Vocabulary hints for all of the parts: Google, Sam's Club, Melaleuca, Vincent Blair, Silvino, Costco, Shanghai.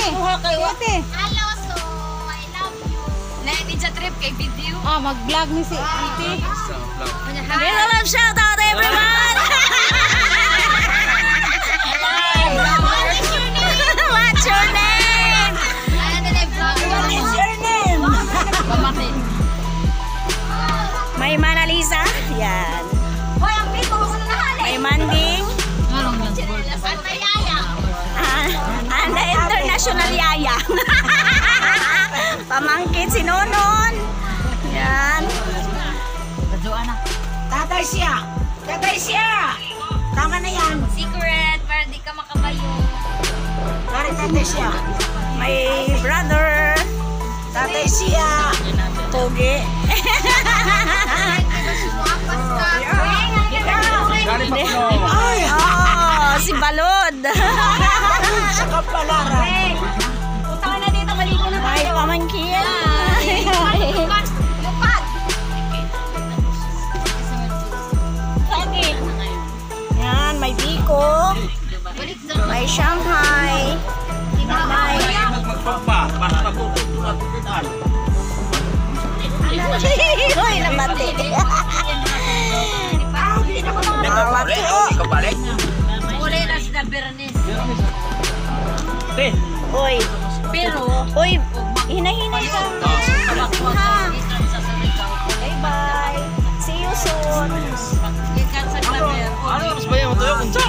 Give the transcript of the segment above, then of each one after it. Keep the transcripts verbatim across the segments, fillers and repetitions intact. Ate. Hello, so I love you. Lady sa trip kay video. Oh, mag-vlog ni si Ate. So, vlog. Hey, love shout out everyone. What's your name? What is your name? Pamakit. May Manalisa? Yan. Hoy, ang pito ko na hali. May Manding. Ang international yaya. Pamangkin si Nonon. Yan. Tatay siya. Tatay siya. Tama na yan. Secret para di ka makabayo. Para tatay siya. May brother. Tatay siya. Pogi. Ay, oh, si Balod. Sa Kapalaran. Punta na dito, maligo na tayo. Ay, pamangkin. Lupad, lupad. Lagi. Yan, may Biko. May Shanghai. May... Uy, namati. Namati, oh. Kulelas na Bernes. Uy, pero uy, hinahinay ka na. Bye bye. See you soon. Ano mas bayan mo tayo kung sa?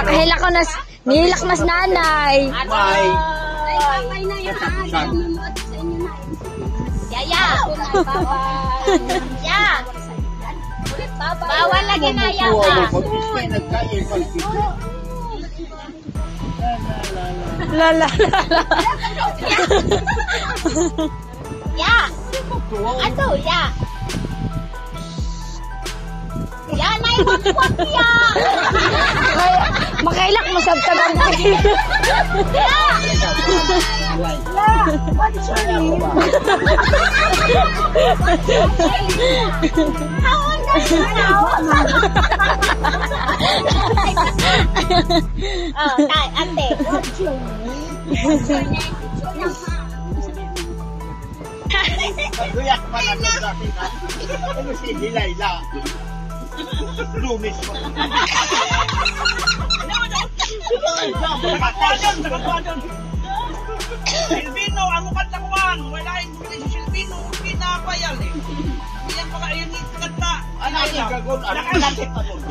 Kahilak ko na, nihilak mas nanay. Bye. Ay, mamay na yun ah. Nanonood sa inyo na. Yaya. Yaya. Bawal lagi na yaya. La la la. Ya. Ato ya. Ya na yung kwakya. Makailak mo sa tagang kayo. Ya. La. What's your name? How old are you now? Oh, tay, ate. What's your name? What's your name? Kaguyak pa na sa akin ha. Ano si Hilayla? Lumis ko. Silvino, ang upat na kuwan. Wala yung bukli si Silvino. Pinapayal eh. Hindi yan baka yun yung kanta. Ano yung gagon? Ano yung lalit na doon?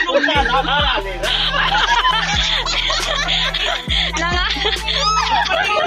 Ano na nakalala nila? Ano nga?